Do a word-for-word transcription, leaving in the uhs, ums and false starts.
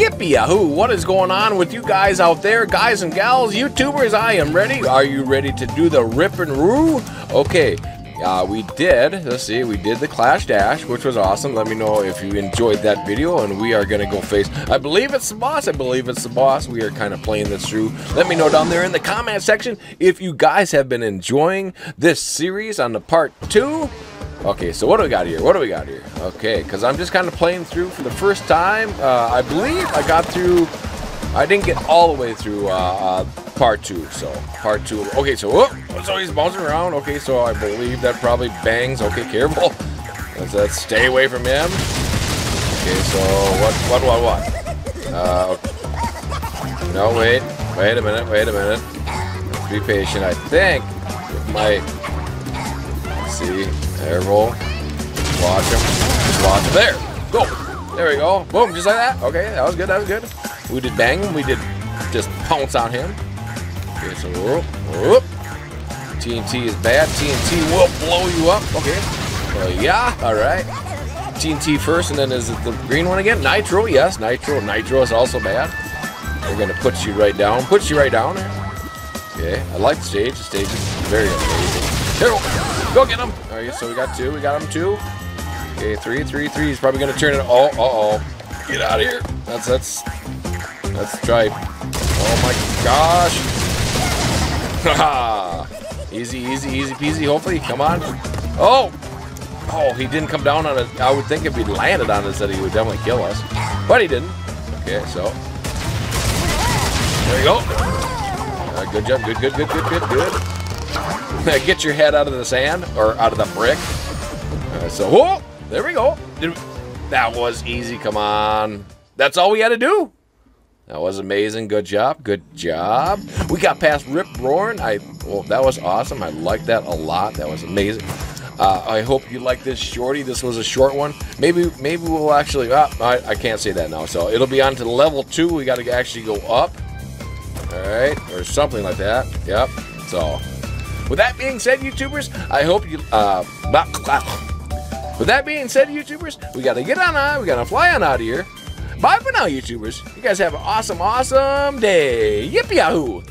Yippee-a-hoo, what is going on with you guys out there, guys and gals, YouTubers? I am ready. Are you ready to do the Ripper Roo? Okay, uh, we did, let's see, we did the Clash Dash, which was awesome. Let me know if you enjoyed that video, and we are going to go face, I believe it's the boss, I believe it's the boss. We are kind of playing this through. Let me know down there in the comment section if you guys have been enjoying this series on the part two. Okay, so what do we got here? What do we got here? Okay, because I'm just kind of playing through for the first time. Uh, I believe I got through... I didn't get all the way through uh, uh, part two, so part two. Okay, so, oh, so he's bouncing around. Okay, so I believe that probably bangs. Okay, careful. Let's, let's stay away from him. Okay, so what, what, what, what? Uh, okay. No, wait. Wait a minute, wait a minute. Let's be patient. I think it might... See, careful. Watch him. Just watch him. There. Go. There we go. Boom. Just like that. Okay, that was good. That was good. We did bang him. We did just pounce on him. Okay, so whoop. Whoop. T N T is bad. T N T will blow you up. Okay. Uh, yeah. All right. T N T first, and then is it the green one again? Nitro. Yes, Nitro. Nitro is also bad. We're going to put you right down. Put you right down. Okay. I like the stage. The stage is very amazing. Here, go get him! Alright, so we got two, we got him two. Okay, three, three, three. He's probably gonna turn it. Oh, uh oh. Get out of here. That's, that's, that's tripe. Oh my gosh. Haha. Easy, easy, easy peasy, hopefully. Come on. Oh! Oh, he didn't come down on it. I would think if he landed on us that he would definitely kill us. But he didn't. Okay, so. There you go. Alright, good job. Good, good, good, good, good, good. Get your head out of the sand or out of the brick. Uh, so, whoa, there we go. Did we, that was easy. Come on. That's all we had to do. That was amazing. Good job. Good job. We got past Rip Roaring. I, well, that was awesome. I liked that a lot. That was amazing. Uh, I hope you like this shorty. This was a short one. Maybe, maybe we'll actually. Uh, I, I can't say that now. So it'll be on to level two. We got to actually go up. All right, or something like that. Yep. So. With that being said, YouTubers, I hope you, uh, blah, blah. With that being said, YouTubers, we gotta get on out, we gotta fly on out of here. Bye for now, YouTubers. You guys have an awesome, awesome day. Yippee-yahoo!